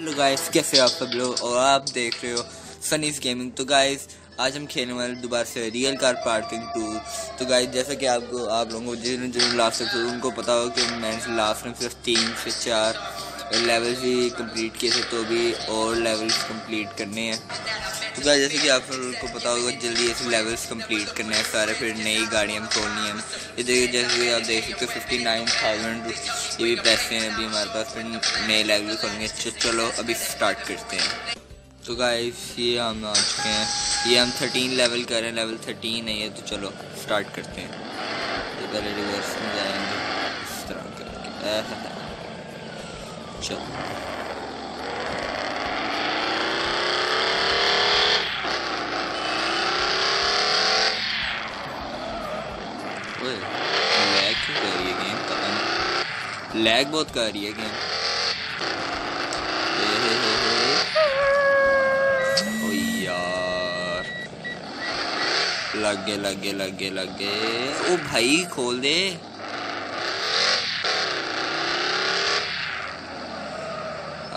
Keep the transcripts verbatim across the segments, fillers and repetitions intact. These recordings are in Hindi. हेलो गाइस, कैसे हो आप सब लोग। और आप देख रहे हो सनीज गेमिंग। तो गाइस आज हम खेलने वाले दोबारा से रियल कार पार्किंग टू। तो गाइस जैसा कि आपको आप लोगों को जिन जो लास्ट तो उनको पता हो कि मैंने लास्ट में सिर्फ तीन से चार लेवल भी कंप्लीट किए थे, तो भी और लेवल्स कंप्लीट करने हैं। तो गाइस जैसे कि आप लोगों को पता होगा जल्दी ऐसे लेवल्स कंप्लीट करने हैं सारे, फिर नई गाड़ियाँ तोड़नी है। ये देखिए जैसे कि आप देख सकते हो फिफ्टी नाइन थाउजेंड ये भी पैसे हैं अभी हमारे पास, फिर नए लेवल खोलेंगे। चलो अभी स्टार्ट करते हैं। तो गाइस ये हम आ चुके हैं, ये हम थर्टीन लेवल कर रहे हैं, लेवल थर्टीन है ये। तो चलो स्टार्ट करते हैं। तो पहले रिवर्स में जाएंगे इस तरह करके, चलो लैग बहुत कर रही है गेम। हे हे हे हे। ओ यार लगे लगे लगे लगे। ओ भाई खोल दे।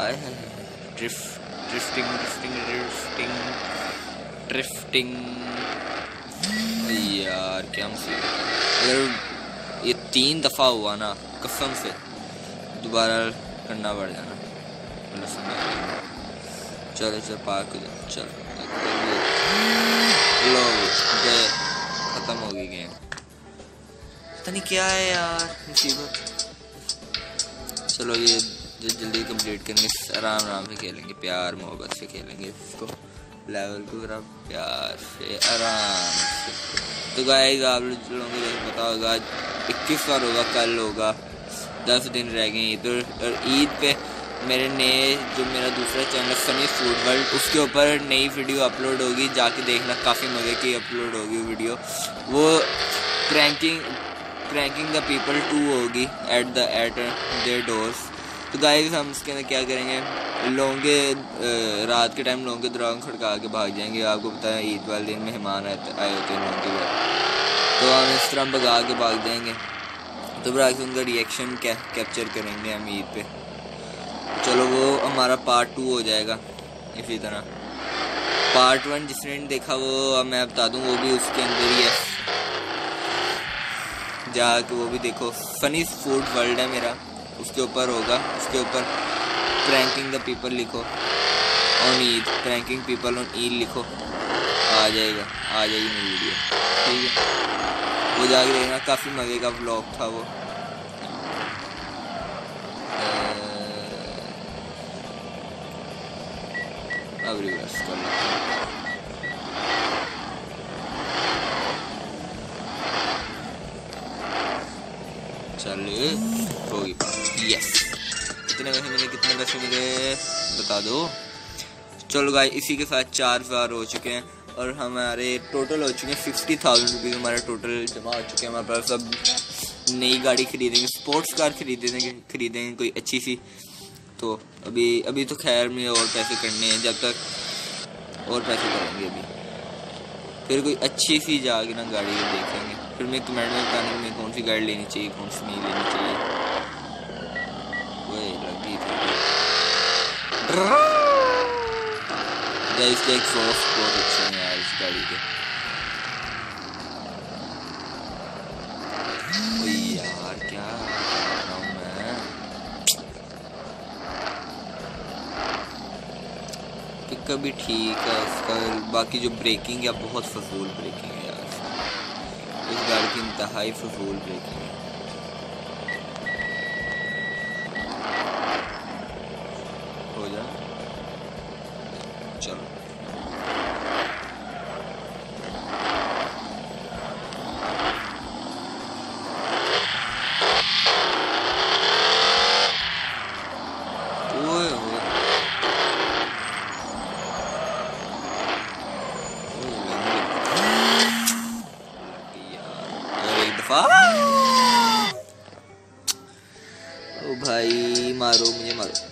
आए हाय drift drifting drifting drifting drifting यार क्या मुसीबत। अगर ये तीन दफा हुआ ना कसम से दोबारा करना पड़ जाना। चलो चलो पार्क हो जाए। चलो गए, खत्म हो गई गेम। पता नहीं क्या है यार मुसीबत। चलो ये जल्दी कंप्लीट करेंगे, आराम आराम से खेलेंगे, प्यार मोहब्बत से खेलेंगे इसको, लेवल को जरा प्यार से आराम से। तो गाइस आप लोगों को पता होगा इक्कीस बार होगा, कल होगा, दस दिन रह गए ईद पर। और ईद पे मेरे नए जो मेरा दूसरा चैनल सनी फूड वर्ल्ड उसके ऊपर नई वीडियो अपलोड होगी, जाके देखना, काफ़ी मज़े की अपलोड होगी वीडियो। वो pranking pranking the people to होगी at the at their doors. तो गाइस हम उसके अंदर क्या करेंगे, लोगों के रात के टाइम लोगों के दौरान खड़का के भाग जाएंगे। आपको पता है ईद वाले दिन मेहमान आए होते हैं लोगों के बाद, तो हम इस तरह भगा के भाग देंगे, तो फिर आगे उनका रिएक्शन कै, कैप्चर करेंगे हम ईद पे। चलो वो हमारा पार्ट टू हो जाएगा इसी तरह। पार्ट वन जिसने नहीं देखा वो मैं बता दूं, वो भी उसके अंदर ही है, जाके वो भी देखो। सनी फूड वर्ल्ड है मेरा, उसके ऊपर होगा, उसके ऊपर प्रैंकिंग द पीपल लिखो on Eid, pranking people on Eid लिखो, आ जाएगा आ जाएगी मेरी वीडियो, ठीक है। वो जाके देखना, काफ़ी मज़े का व्लॉग था वो। अब रिवर्स कर लेते हैं। चलिए होगी बात। यस कितने पैसे मिले, कितने पैसे मिले बता दो। चलो भाई इसी के साथ चार हजार हो चुके हैं और हमारे टोटल हो चुके हैं फिफ्टी थाउजेंड रुपीज़ हमारे टोटल जमा हो चुके हैं हमारे पास। अब नई गाड़ी खरीदेंगे, स्पोर्ट्स कार खरीदेंगे खरीदेंगे कोई अच्छी सी। तो अभी अभी तो खैर में और पैसे करने हैं, जब तक और पैसे करेंगे अभी, फिर कोई अच्छी सी जाके ना गाड़ी देखेंगे, फिर मैं कमेंट में बताने में कौन सी गाड़ी लेनी चाहिए कौन सी नहीं लेनी चाहिए। वही लगी थी इसके एग्जॉस्ट बहुत अच्छे हैं यार इस गाड़ी के। यार क्या कर रहा हूँ मैं, पिकअप भी ठीक है उसका, बाकी जो ब्रेकिंग है बहुत फजूल ब्रेकिंग है यार इस गाड़ी की, इंतहाई फजूल ब्रेकिंग है। हो जाए चलो ओ भाई मारो मुझे मारो।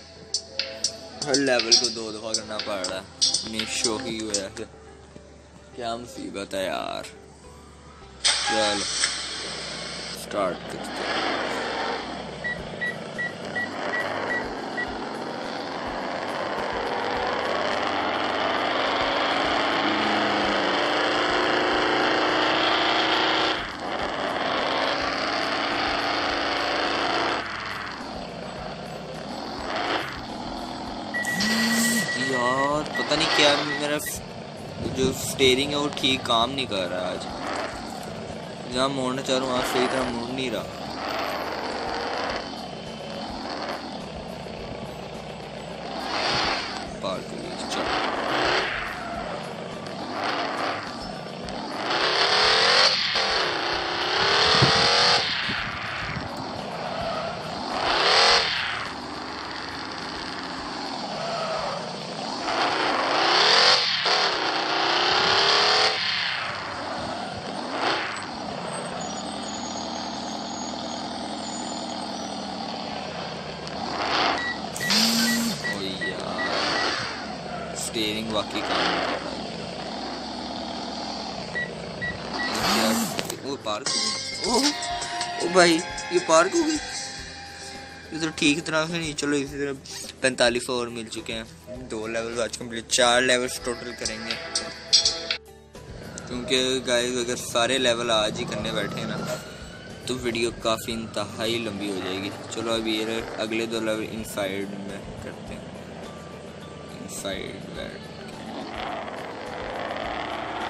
हर लेवल को दो दफा करना पड़ रहा है, मैं शो ही हुआ है, क्या मुसीबत है यार। चलो स्टार्ट करते हैं। पता नहीं क्या मेरा जो स्टेयरिंग है वो ठीक काम नहीं कर रहा आज। जहाँ मोड़ना चाह रहा हूँ वहाँ सही तरह मुड़ नहीं रहा। स्टीयरिंग वाकई काम नहीं कर रहा है। वो पार्क हो गई। ओ भाई ये पार्क हो गई। ये तो ठीक तरह से नहीं। चलो इसी तरह पैंतालीस और मिल चुके हैं। दो लेवल आज कम्प्लीट, चार लेवल्स टोटल करेंगे क्योंकि गाइस अगर सारे लेवल आज ही करने बैठे ना तो वीडियो काफ़ी इंतहाई लंबी हो जाएगी। चलो अभी ये अगले दो लेवल इन साइड में करते हैं। साइड बैठ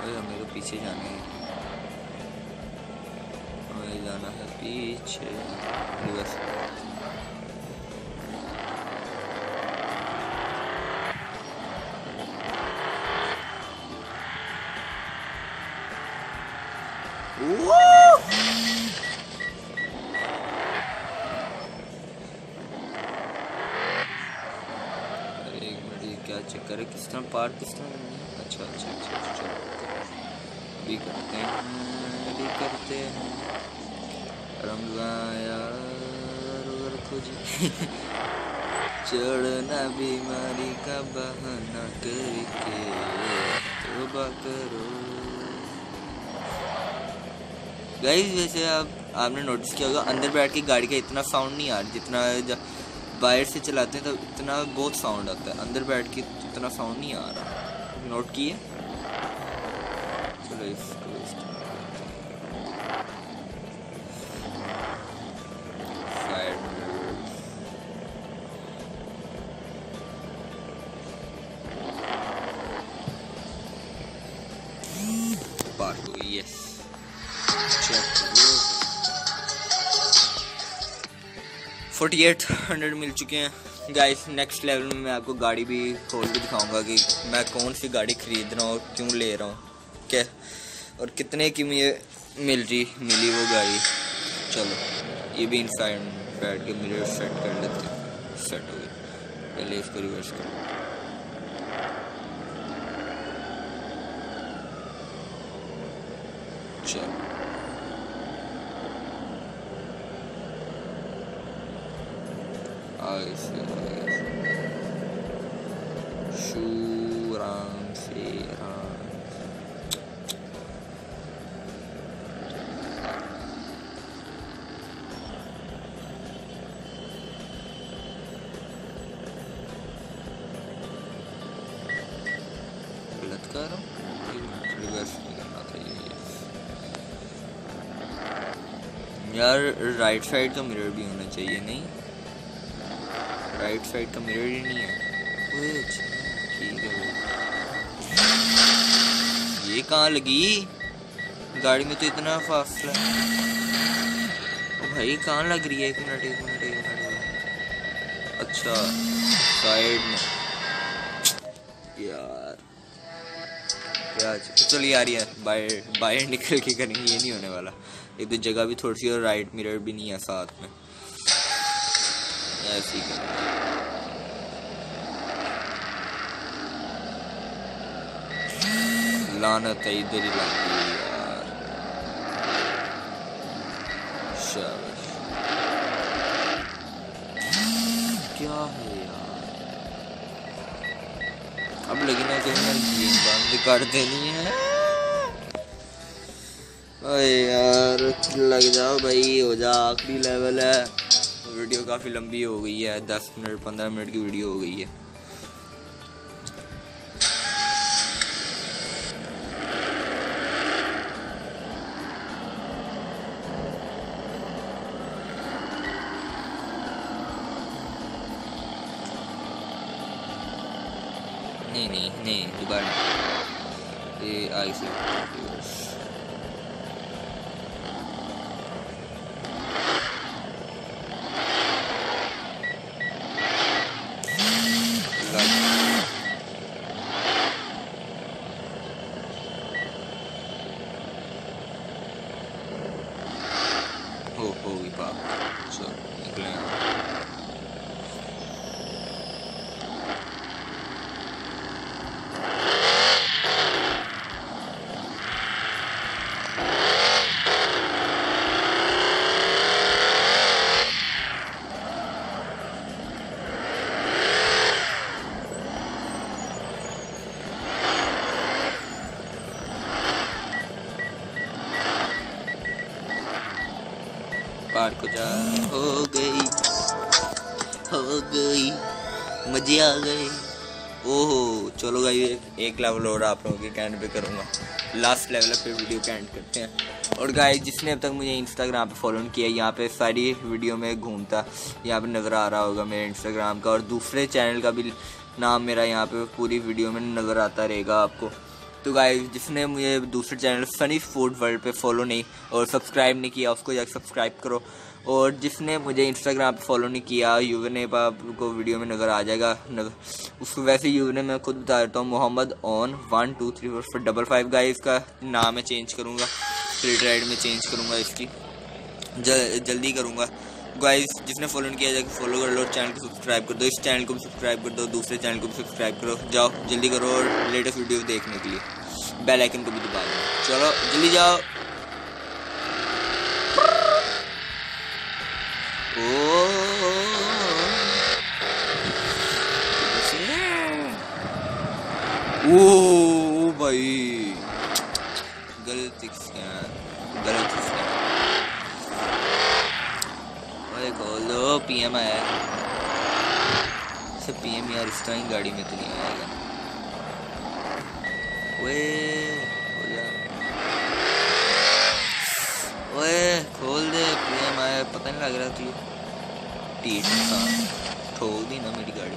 हमें तो पीछे जाना है, हमें जाना है पीछे। बस चक्कर है किस तरह पार्क किस तरह। अच्छा अच्छा अच्छा चलो भी करते हैं भी करते हैं रमजान यार और कुछ चढ़ना बीमारी का बहाना करके तौबा करो। गाइस वैसे आप आपने नोटिस किया होगा अंदर बैठ के गाड़ी का इतना साउंड नहीं आ रहा जितना बाहर से चलाते हैं तब इतना बहुत साउंड आता है। अंदर बैठ के इतना साउंड नहीं आ रहा, नोट किए। चलो इसको साइड पार्क हो गई। यस फोर्टी एट हंड्रेड मिल चुके हैं गाइस। नेक्स्ट लेवल में मैं आपको गाड़ी भी खोल के दिखाऊंगा कि मैं कौन सी गाड़ी खरीद रहा हूँ और क्यों ले रहा हूँ, क्या और कितने की मुझे मिल रही मिली वो गाड़ी। चलो ये भी इनसाइड बैठ के मिरर सेट कर लेते हैं। सेट हो गई। पहले इसको रिवर्स कर लेते हैं। चलो शूराम से राम गलत कर रहा हूँ। रिवर्स नहीं करना था ये यार। राइट साइड का मिरर भी होना चाहिए। नहीं, राइट साइड का मिरर ही नहीं है। ठीक है। ये कहाँ लगी गाड़ी में तो इतना फासला। भाई कहाँ लग रही है? एक मिनट एक मिनट एक मिनट। अच्छा साइड में यार क्या। चलो यार यार बाहर बाहर निकल के करेंगे, ये नहीं होने वाला। एक तो जगह भी थोड़ी सी और राइट मिरर भी नहीं है साथ में। ऐसी कर लानत है इधर ही लगती है यार। शाबाश। क्या है यार। अब लगी ना कहीं यार ग्रीन बाउंड्री काट देनी है। अरे यार लग जाओ भाई, हो जा। आखिरी लेवल है। वीडियो काफ़ी लंबी हो गई है, दस मिनट पंद्रह मिनट की वीडियो हो गई है। नहीं नहीं नहीं दोबारा ये आई सी को जा हो गई हो गई मजे आ गए। ओहो चलो भाई एक लेवल और आप लोगों के कैंड पे करूँगा, लास्ट लेवल पे वीडियो कैंड करते हैं। और गाइस जिसने अब तक मुझे इंस्टाग्राम पे फॉलो किया, यहाँ पे सारी वीडियो में घूमता यहाँ पे नज़र आ रहा होगा मेरे इंस्टाग्राम का, और दूसरे चैनल का भी नाम मेरा यहाँ पे पूरी वीडियो में नज़र आता रहेगा आपको। तो गाइस जिसने मुझे दूसरे चैनल सनी फूड वर्ल्ड पे फॉलो नहीं और सब्सक्राइब नहीं किया, उसको जाकर सब्सक्राइब करो। और जिसने मुझे इंस्टाग्राम पे फॉलो नहीं किया, यूजर नेम आपको वीडियो में नज़र आ जाएगा, उसको वैसे यूजर नेम मैं खुद बता देता हूँ, Mohammad on one two three four double five. Guys इसका नाम मैं चेंज करूँगा, स्ट्रीट राइड में चेंज करूँगा, इसकी जल, जल्दी करूँगा। गाइस जिसने फॉलो नहीं किया जाकर फॉलो कर लो, और चैनल को सब्सक्राइब कर दो, इस चैनल को भी सब्सक्राइब कर दो, दूसरे चैनल को भी सब्सक्राइब करो, जाओ जल्दी करो। और लेटेस्ट वीडियो देखने के लिए बेल आइकन को भी दबा दो, चलो जल्दी जाओ। ओ, ओ भाई गलत गलत पीएम आया है, पीएम यार इस टाइम गाड़ी में तो नहीं आएगा। ओए ओए खोल दे, पीएम आया, पता नहीं लग रहा तुझे, ठीक है खोल दी ना मेरी गाड़ी।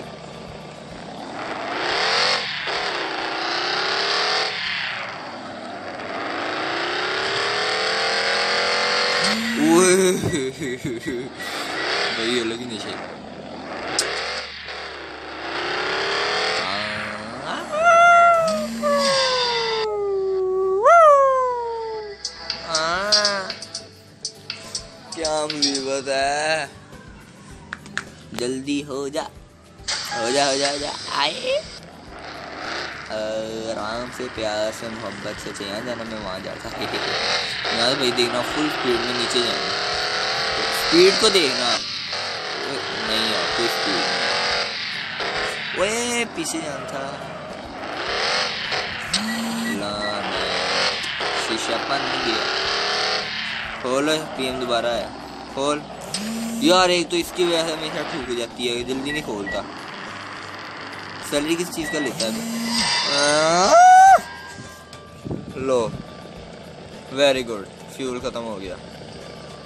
ओए भाई अलग ही नशे क्या मुसीबत है, जल्दी हो जा हो जा हो जा हो जा। आए आराम से प्यार से मोहब्बत से चाहिए जाना, मैं वहाँ जाता यार भाई, देखना फुल स्पीड में नीचे जाना, स्पीड को देखना नहीं यार कोई स्पीड। ओए पीछे जाना था, शीशा पानी गया। खोल पीएम दोबारा आया, खोल यार, एक तो इसकी वजह से हमेशा ठूक जाती है, जल्दी नहीं खोलता। सैलरी किस चीज़ का लेता है? लो वेरी गुड, फ्यूल ख़त्म हो गया,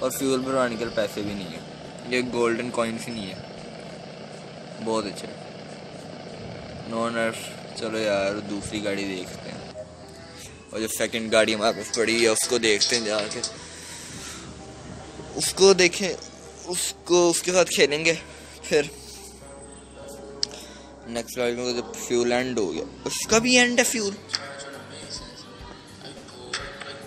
और फ्यूल भरवाने के लिए पैसे भी नहीं है, ये गोल्डन कॉइन्स ही नहीं है, बहुत अच्छा नॉन अर्फ। चलो यार दूसरी गाड़ी देखते हैं, और जो सेकंड गाड़ी हमारे पास पड़ी है उसको देखते हैं जाके, उसको देखें, उसको उसके साथ खेलेंगे फिर नेक्स्ट वाले में। जब फ्यूल एंड हो गया, उसका भी एंड है फ्यूल।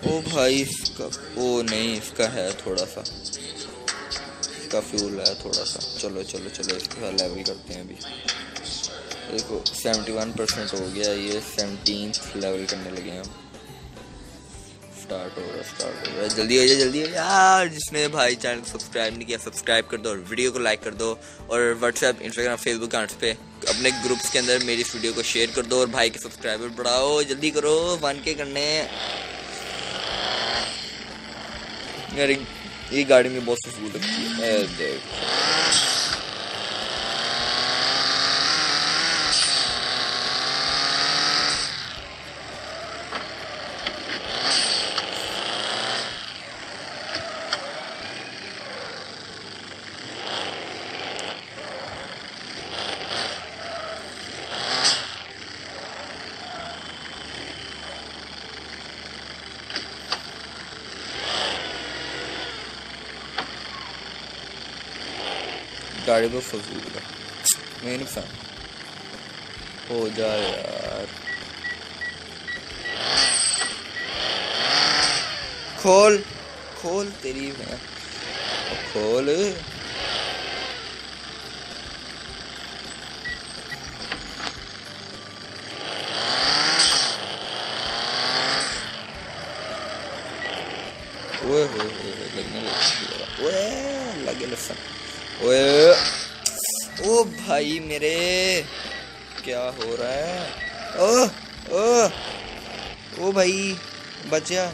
ओ भाई इसका ओ नहीं, इसका है थोड़ा सा, इसका फ्यूल है थोड़ा सा। चलो चलो चलो इसके साथ लेवल करते हैं। अभी देखो इकहत्तर परसेंट हो गया, ये सत्रहवां लेवल करने लगे हैं हम। स्टार्ट हो रहा स्टार्ट हो रहा जल्दी हो जाए जल्दी हो जाए यार। जिसने भाई चैनल को सब्सक्राइब नहीं किया सब्सक्राइब कर दो, और वीडियो को लाइक कर दो, और व्हाट्सएप इंस्टाग्राम फेसबुक अकाउंट्स पे अपने ग्रुप्स के अंदर मेरी वीडियो को शेयर कर दो, और भाई के सब्सक्राइबर बढ़ाओ, जल्दी करो वन के करने। यार ये गाड़ी में बहुत फूल लगती है, गाड़ी तो फजूल है, मेरे नुकसान हो जाए यार। खोल खोल तेरी मैं खोल। ओए ओए लगने लगा, ओए लगे लसन, ओए ओ भाई मेरे क्या हो रहा है। ओ ओ ओ भाई बचा।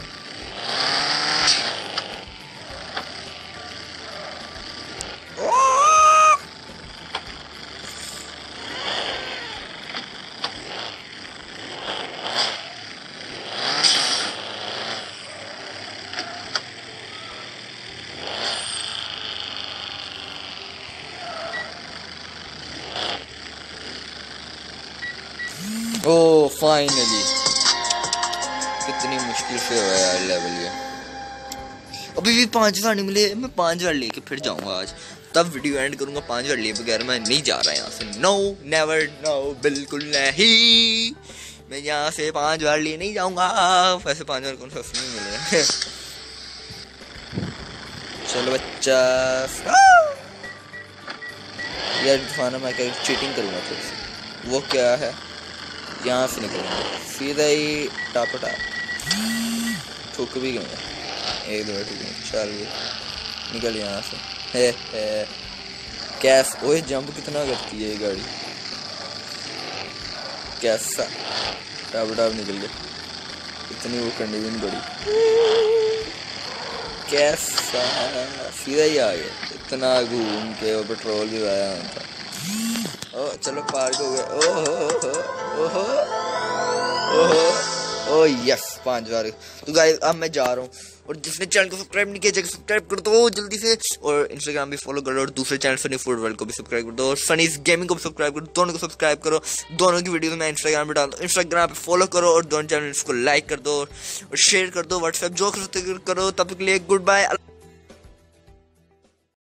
ओ फाइनली कितनी मुश्किल से हुआ यार लेवल ये। अभी भी पाँच हजार नहीं मिले, मैं पाँच हजार लेके फिर जाऊंगा आज, तब वीडियो एंड करूंगा। पाँच हजार लिए बगैर मैं नहीं जा रहा यहाँ से। नो नेवर नो, बिल्कुल नहीं, मैं यहाँ से पाँच हजार लिए नहीं जाऊंगा। वैसे पाँच हजार कौन सा नहीं मिलेगा। चलो बच्चा यार दिखाना, मैं चीटिंग करूँगा फिर से। वो क्या है, यहाँ से निकलेंगे सीधा ही टापा टाप। थूक भी गए एक दो, ठीक है चल निकल यहाँ से। हे हे कैस, ओए जंप कितना करती है ये गाड़ी, कैसा टापा टाप निकल गया। इतनी वो करनी भी नहीं पड़ी, कैसा सीधा ही आ गया। इतना घूम के वो पेट्रोल भी आया था। ओ चलो पार्क हो गया। ओहो ओहो ओहो ओ यस पाँच हजार। तो गाइस अब मैं जा रहा हूँ, और जिसने चैनल को सब्सक्राइब नहीं किया जाएगा सब्सक्राइब कर दो जल्दी से, और इंस्टाग्राम भी फॉलो करो, और दूसरे चैनल सनी फूड वर्ल्ड को भी सब्सक्राइब कर दो, और सनीज गेमिंग को भी सब्सक्राइब करो। दोनों को सब्सक्राइब करो, दोनों की वीडियो मैं इंस्टाग्राम पर डालता हूँ, इंस्टाग्राम पर फॉलो करो, और दोनों चैनल्स को लाइक कर दो और शेयर कर दो, व्हाट्सएप जो कर सकते करो। तब तक के लिए गुड बाय।